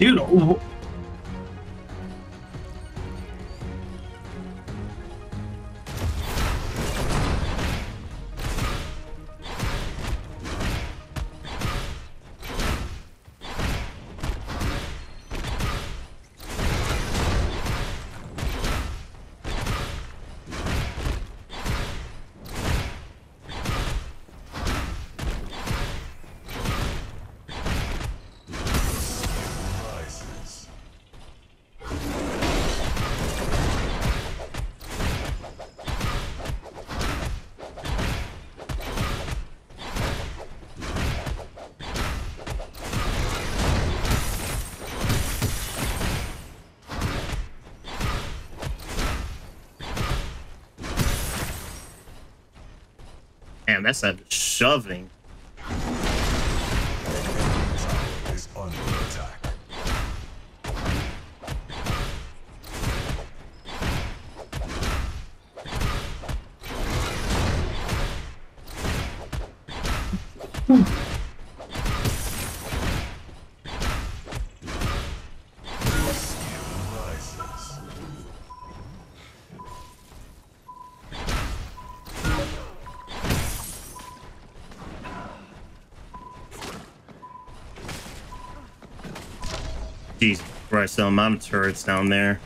Dude, damn, that's a shoving. Jesus Christ, some mom turrets down there.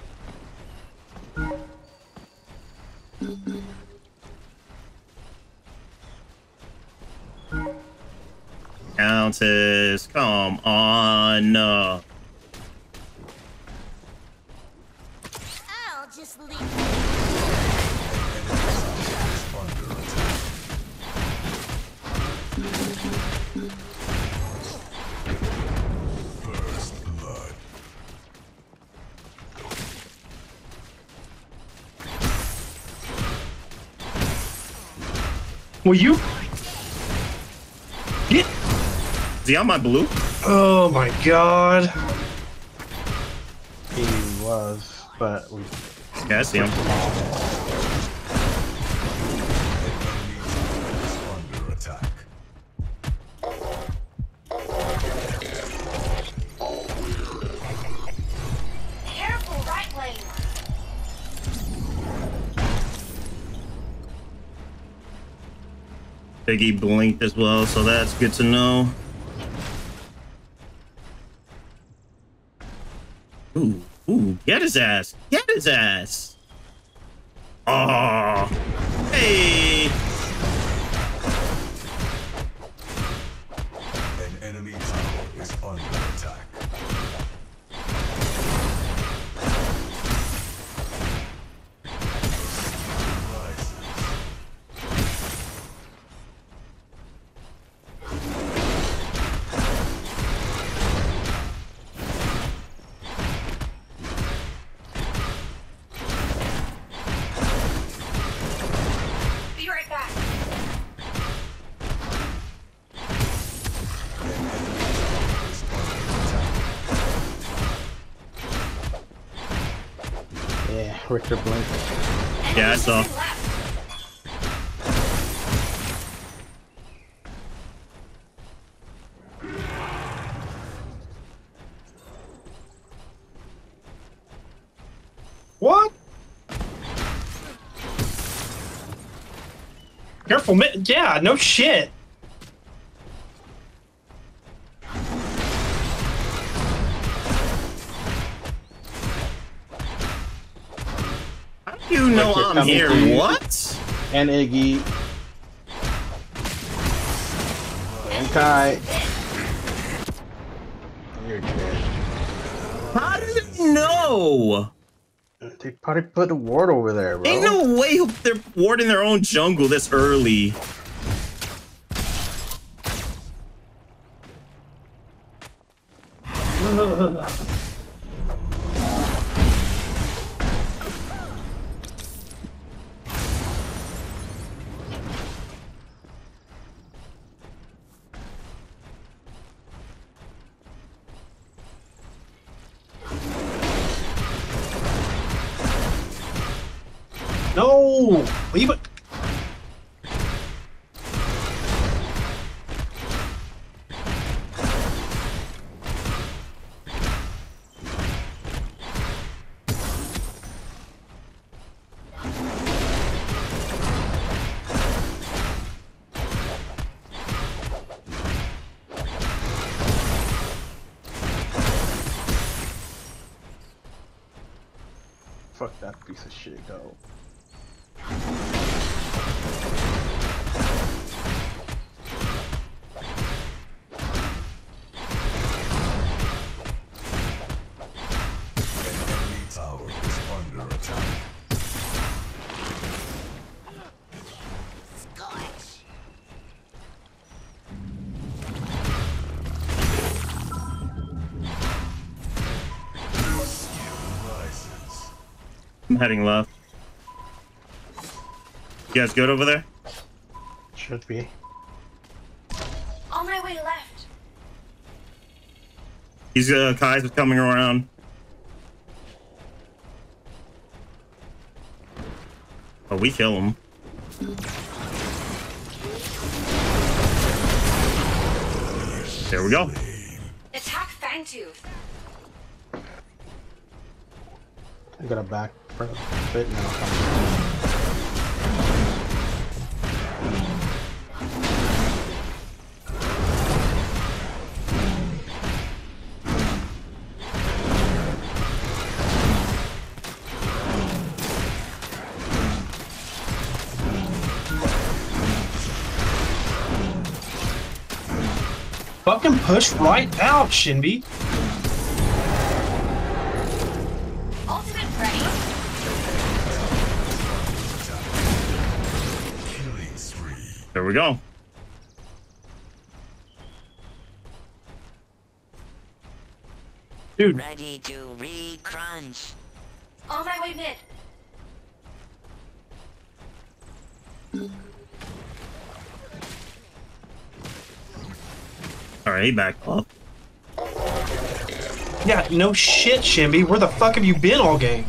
Countess, come on. I'll just leave. Will you get? Is he on my blue? Oh my god. He was, but we. Yeah, I see him. Under attack. Careful, right lane. Iggy blinked as well, so that's good to know. Ooh, ooh, get his ass! Get his ass! Oh, hey! An enemy tower is under attack. Yeah, Richter blinked. Yeah, I saw. What? Careful, yeah, no shit. You know I'm here. What? And Iggy. And Kai. You're dead. How did it know? They probably put a ward over there, bro. Ain't no way they're warding their own jungle this early. No! Leave it! Fuck that piece of shit, though. I'm heading left. You guys good over there? Should be. On my way left. He's Kai's coming around. Oh, we kill him. There we go. Attack Fangtooth. I got a back. Now. Fucking push right out, Shinbi. There we go. Dude. Ready to re-crunch. On my way mid. Alright, he backed up. Yeah, no shit, Shinbi. Where the fuck have you been all game?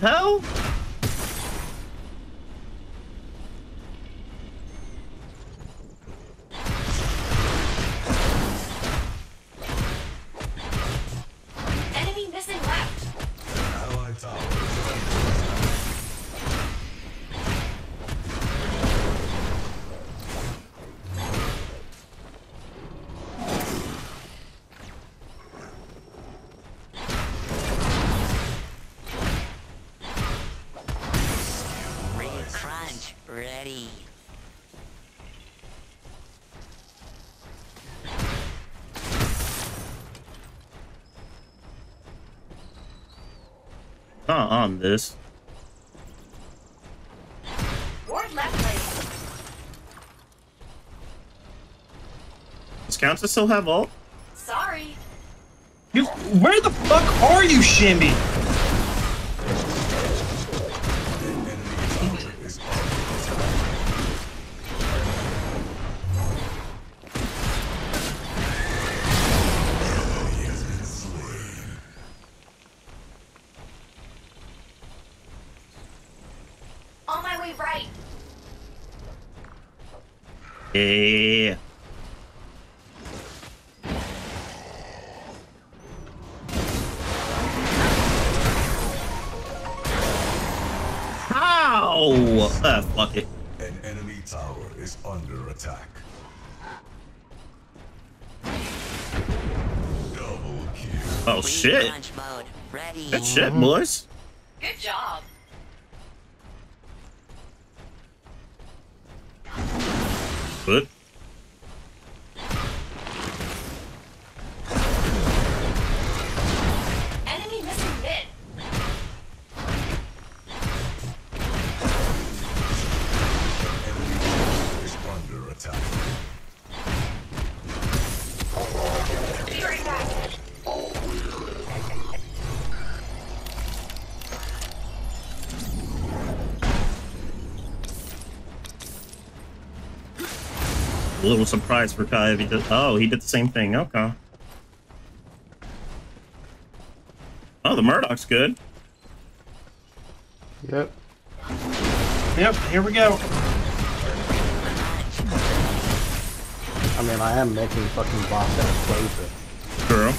Hell? Enemy missing left. Allied tower. Not on this. Ward left lane. Does Countess still have ult? Sorry. You, where the fuck are you, Shinbi? Yeah. How? Ah, fuck it. An enemy tower is under attack. Double kill. Oh shit. Good shit, boys. Good job. Good. Enemy missing mid. Enemy is under attack. Be right back. A little surprise for Kai if he did. Oh, he did the same thing. Okay. Oh, the Murdoch's good. Yep. Yep, here we go. I mean, I am making fucking boss out of close it. Girl.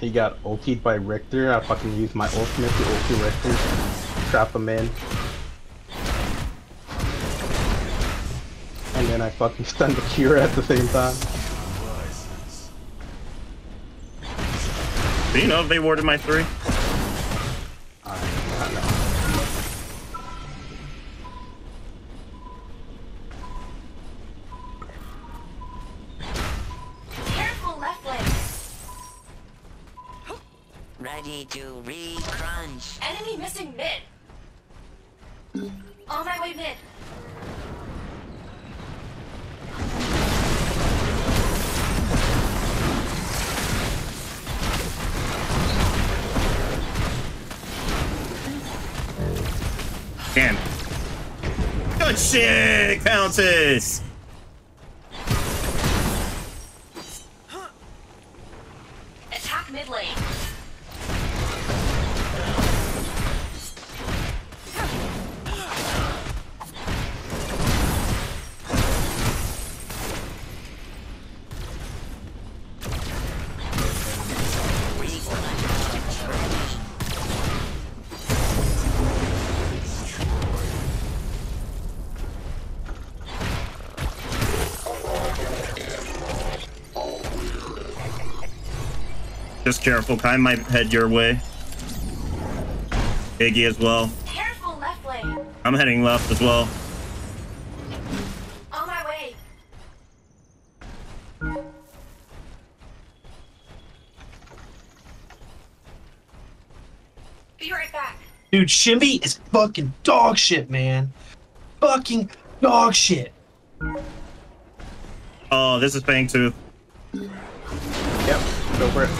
He got ultied by Richter. I fucking used my ultimate to ulti Richter. Trap him in. And then I fucking stunned the Kira at the same time. Do you know if they warded my three? I do not know. Careful, left leg. Ready to re-crunch. Enemy missing mid. On my way mid. Damn. Good shit, Countess! Attack mid lane. Just careful, Kai might head your way. Iggy as well. Careful, left lane. I'm heading left as well. On my way. Be right back. Dude, Shinbi is fucking dog shit, man. Fucking dog shit. Oh, this is Fangtooth. Yep, go for it.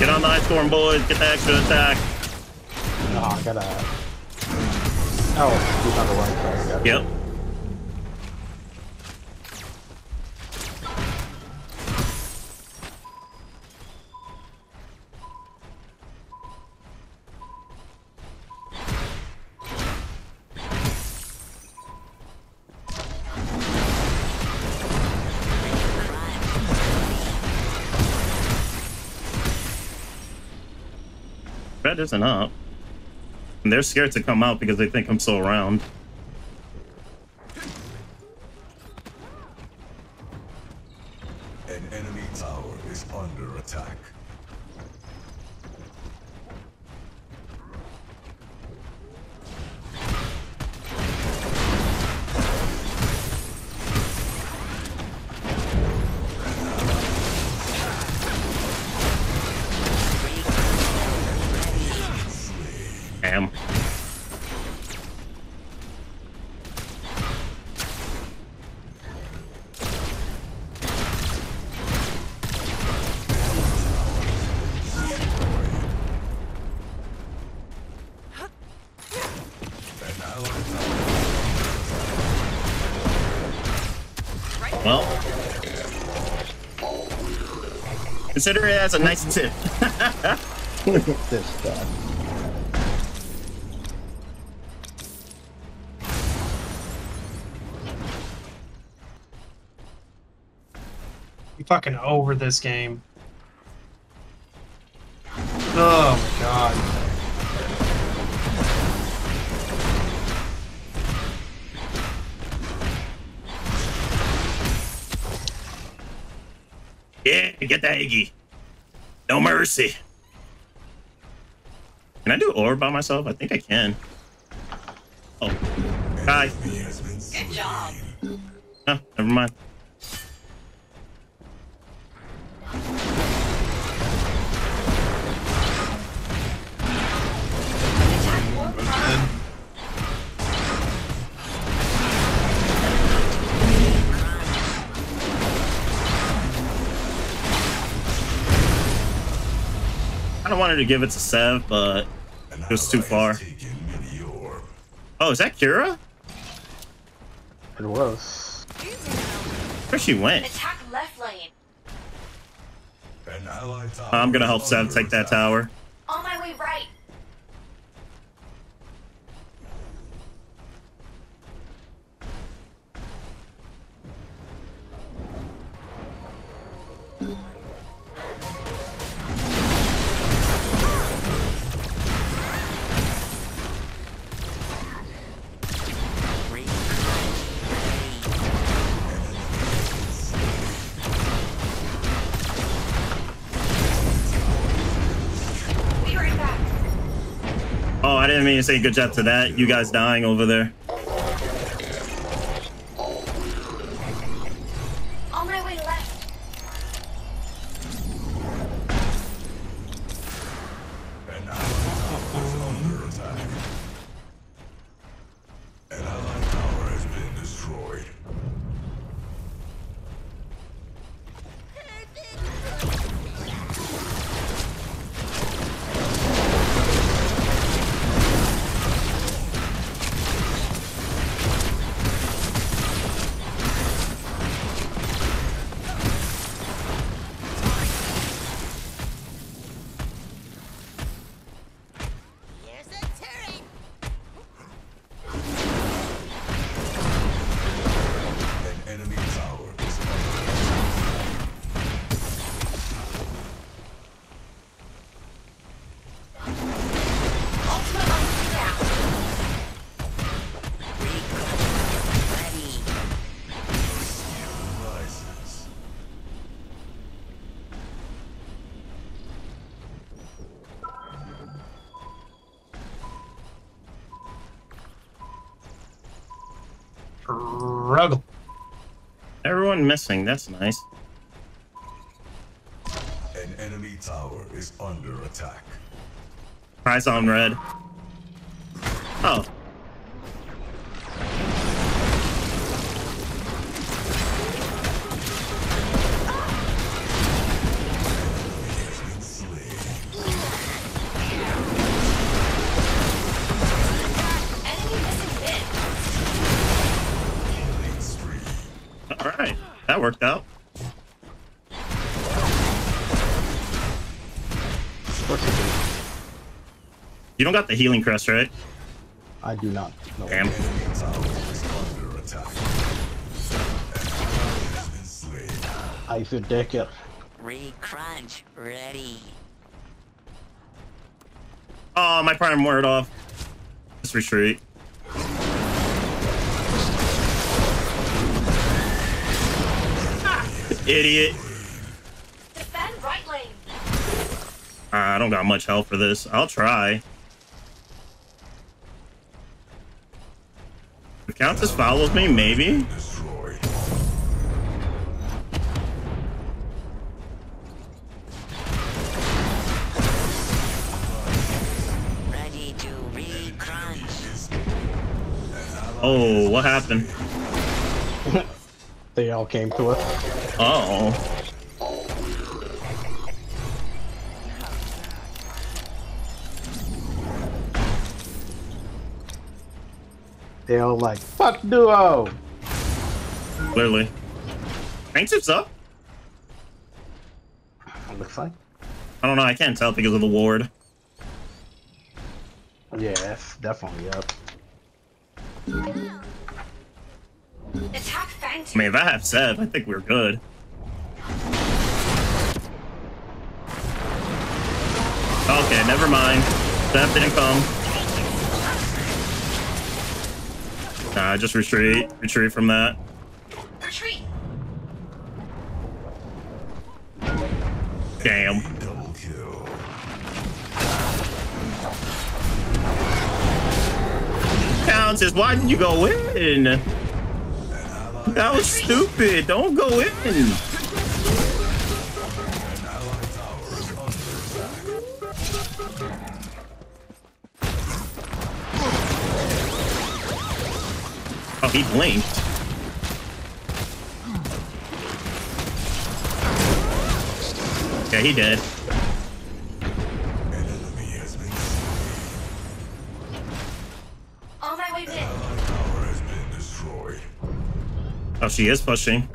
Get on the ice storm, boys. Get the extra attack. Oh, I gotta... Oh, he's on the right side. Yep. Red isn't up. And they're scared to come out because they think I'm still around. An enemy tower is under attack. Well, consider it as a nice tip. Look at this stuff. Fucking over this game. Oh my god. Yeah, get that Iggy. No mercy. Can I do orb by myself? I think I can. Oh, hi. Good job. Oh, never mind. Kind of wanted to give it to Sev, but it was too far. Oh, is that Kira? It was. Where she went? Attack left lane. I'm gonna help Sev take that tower. On my way right. Oh, I didn't mean to say good job to that. You guys dying over there. On my way left. And Allied tower has been destroyed. Struggle. Everyone missing, that's nice. An enemy tower is under attack. Eyes on red. Oh. Alright, that worked out. You don't got the healing crest, right? I do not. No. Damn. I feel decker. Re-crunch ready. Oh, my prime wore it off. Let's retreat. Idiot. Defend right lane. I don't got much help for this. I'll try. The Countess follows me, maybe? Ready to re-crunch. Oh, what happened? They all came to us. Uh oh. They all like, fuck duo! Clearly. Fangtooth's up? It looks like. I don't know, I can't tell because of the ward. Yeah, that's definitely up. Attack Fangtooth. I mean, if I have Sev, I think we're good. Okay, never mind. Sev didn't come. Nah, just retreat. Retreat from that. Retreat. Damn. Double kill. Countess, why did you go in? That was stupid. Don't go in. Oh, he blinked. Yeah, he did. She is pushing.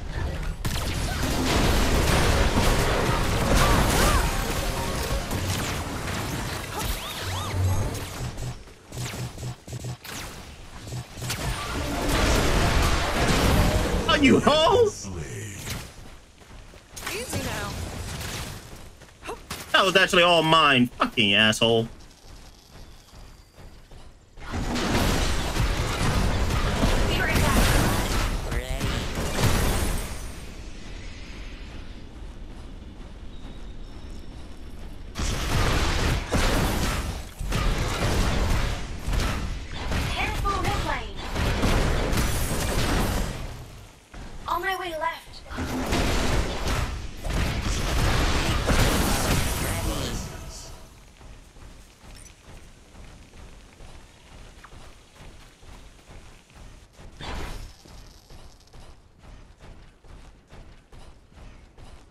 Oh, you hoes! Easy now. That was actually all mine, fucking asshole.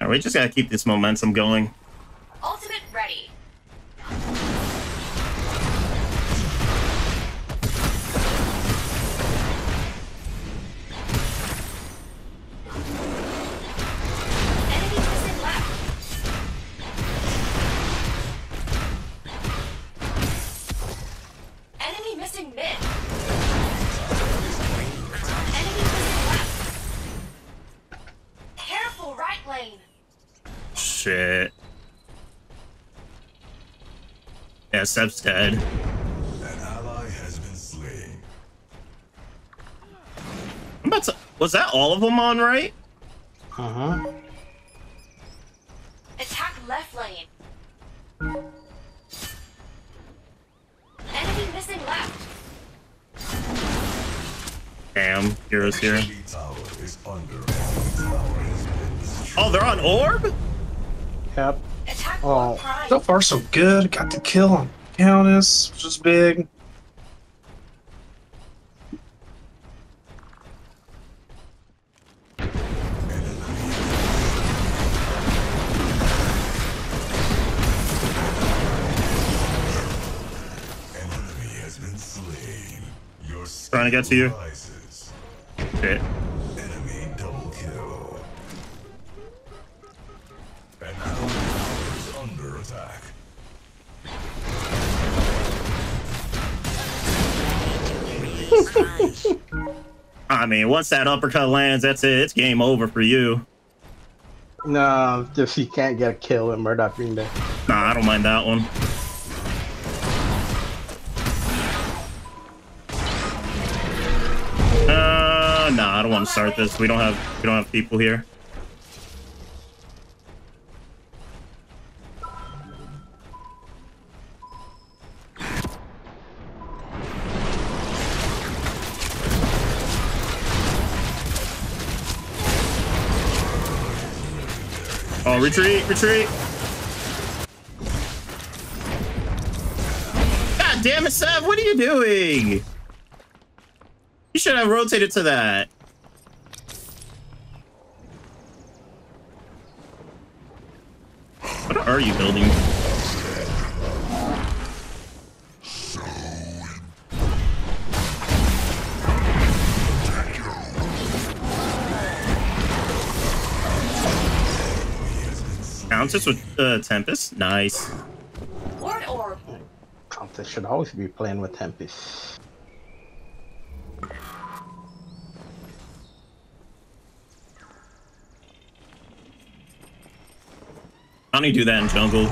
We just gotta keep this momentum going. Ultimate ready. Enemy missing left. Enemy missing mid. Enemy missing left. Careful right lane. Shit. Yeah, Seb's dead. An ally has been slain. I'm about to, was that all of them on right? Uh-huh. Attack left lane. Enemy missing left. Damn, Kira's here. Oh, they're on orb? Yep. Oh, so far so good. Got the kill on Countess, which is big. Enemy has been slain. You're trying to get to you. Shit. I mean, once that uppercut lands, that's it. It's game over for you. No, if you can't get a kill in Murdoch Green Bay. Nah, I don't mind that one. Nah, I don't want to start this. We don't have people here. Oh, retreat, retreat. God damn it, Sev, what are you doing? You should have rotated to that. What are you building? Countess with Tempest? Nice. Countess should always be playing with Tempest. I only do that in jungle.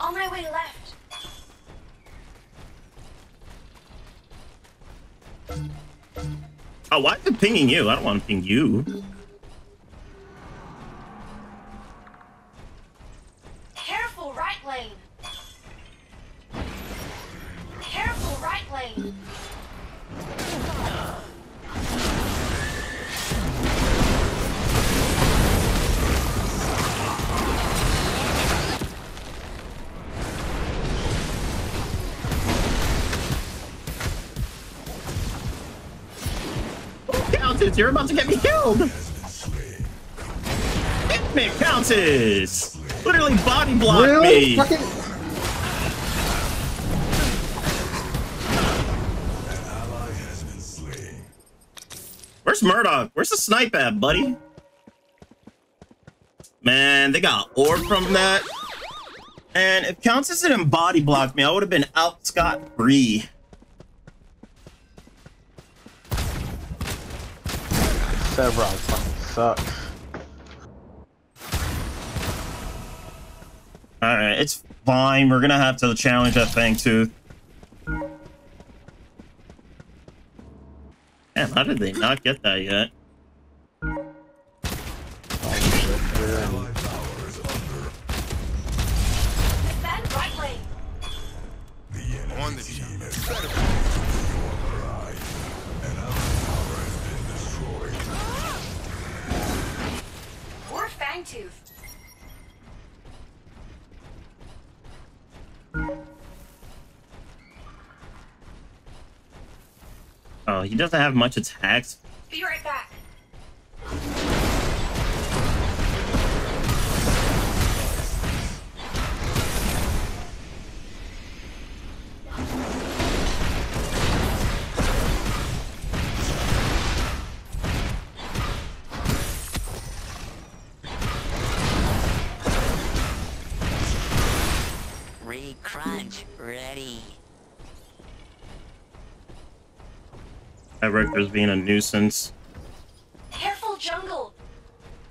On my way left. Oh, why is it pinging you? I don't want to ping you. Careful right lane. Careful right lane. You're about to get me killed! Hit me, Countess! literally body blocked me! Fucking... Where's Murdoch? Where's the snipe at, buddy? Man, they got orb from that. And if Countess didn't body block me, I would have been out scot-free. Severon fucking sucks. Alright, it's fine. We're gonna have to challenge that Fangtooth. Damn, how did they not get that yet? On the team is set to override. An allied tower has been destroyed. Or Fangtooth. Oh, he doesn't have much attacks. Be right back. That Richter's being a nuisance. Careful, jungle.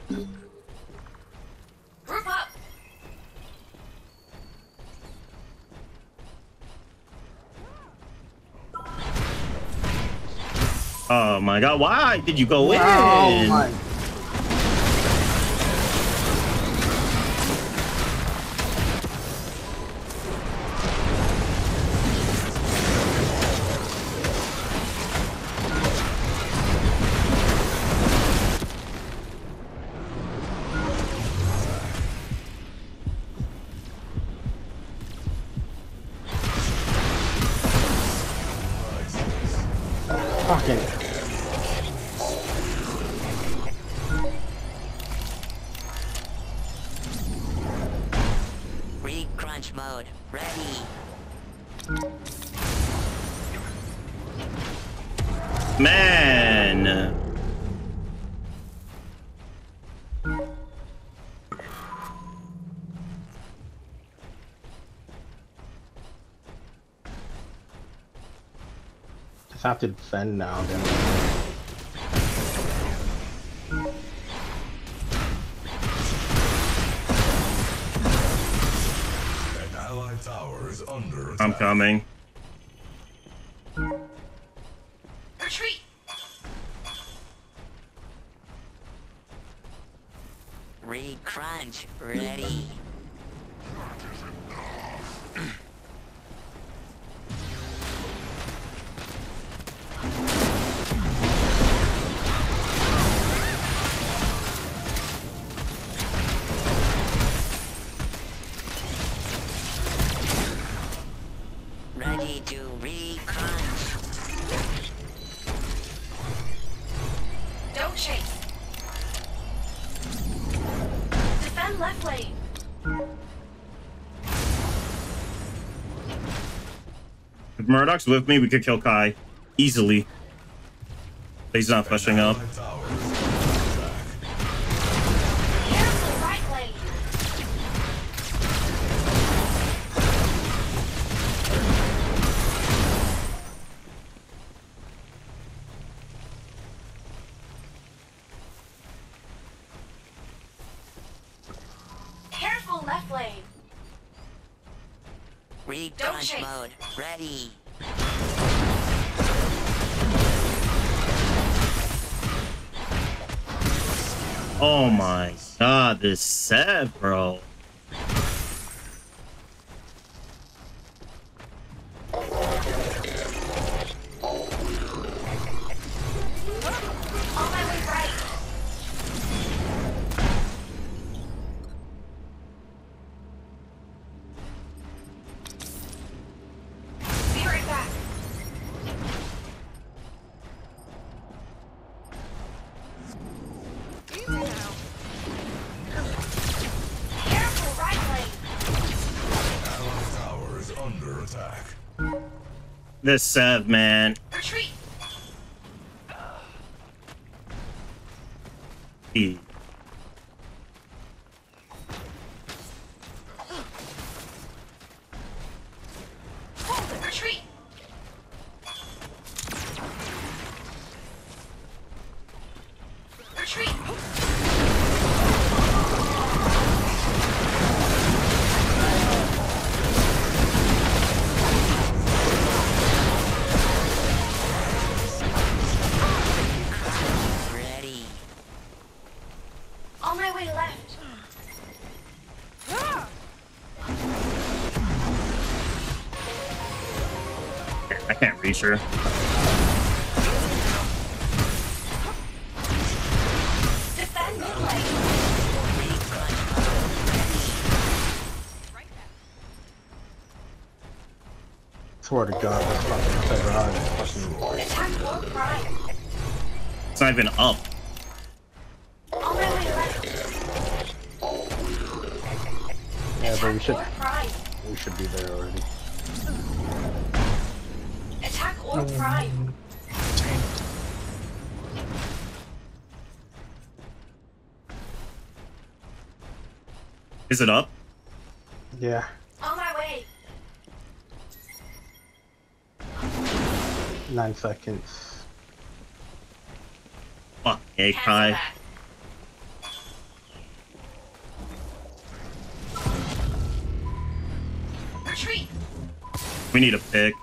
Group up. Oh my god, why did you go in? Have to defend now, don't we? An allied tower is under attack. I'm coming. Retreat. Re-crunch ready. Murdoch's with me, we could kill Kai easily. But he's not fleshing up. Oh my god, this Sev, bro. This Sev, man. Retreat. E. Sure. Swear to God, that's fucking Ferrari. It's not even up. Yeah, but we should be there already. Or prime. Is it up? Yeah. On my way. 9 seconds. Fuck, hey, Kai. Retreat. We need a pick.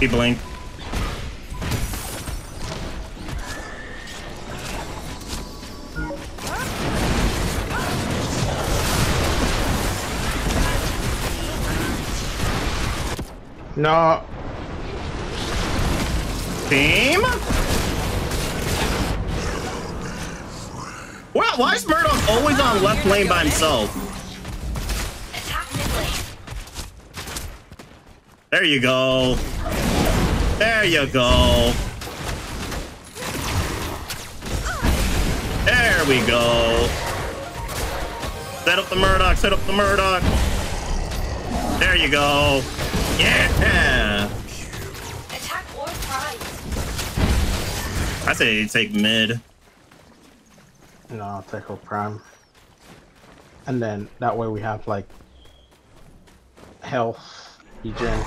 He blinked. No. Beam? Well, why is Murdoch always on left lane by himself? There you go. There you go. There we go. Set up the Murdoch, set up the Murdoch. There you go. Yeah! Attack or prime. I say you take mid. No, I'll take or prime. And then that way we have like health, regen.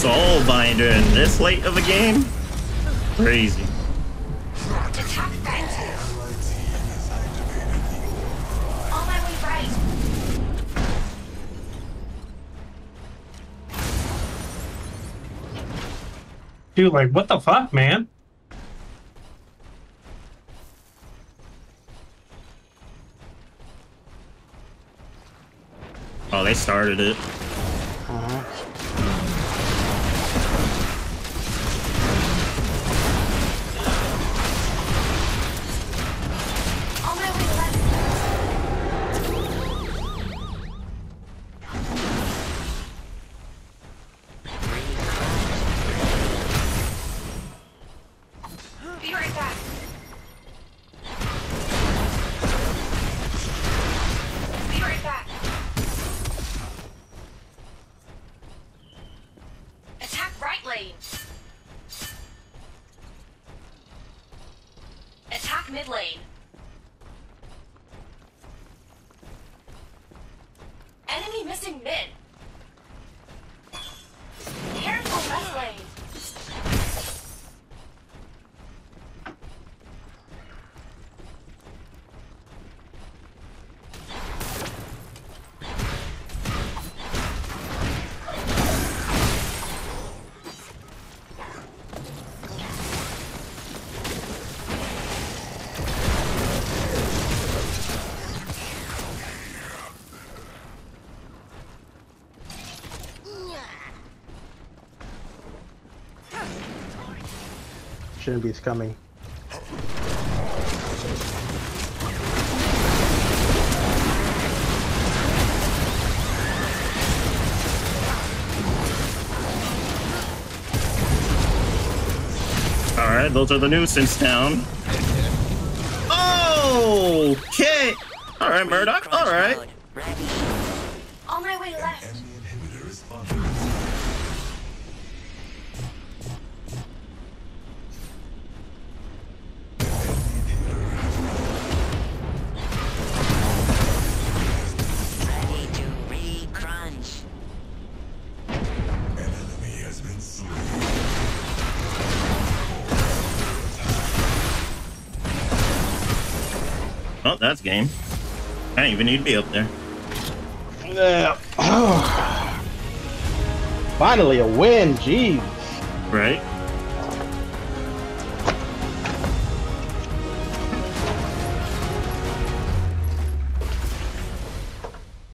Soulbinder in this late of a game? Crazy. All my way right. Dude, like, what the fuck, man? Oh, they started it. Shinbi's coming. Alright, those are the nuisance down. Okay! Alright, Murdoch, alright. On my way left. Oh, that's game. I didn't even need to be up there. Yeah. Oh. Finally a win, jeez. Right?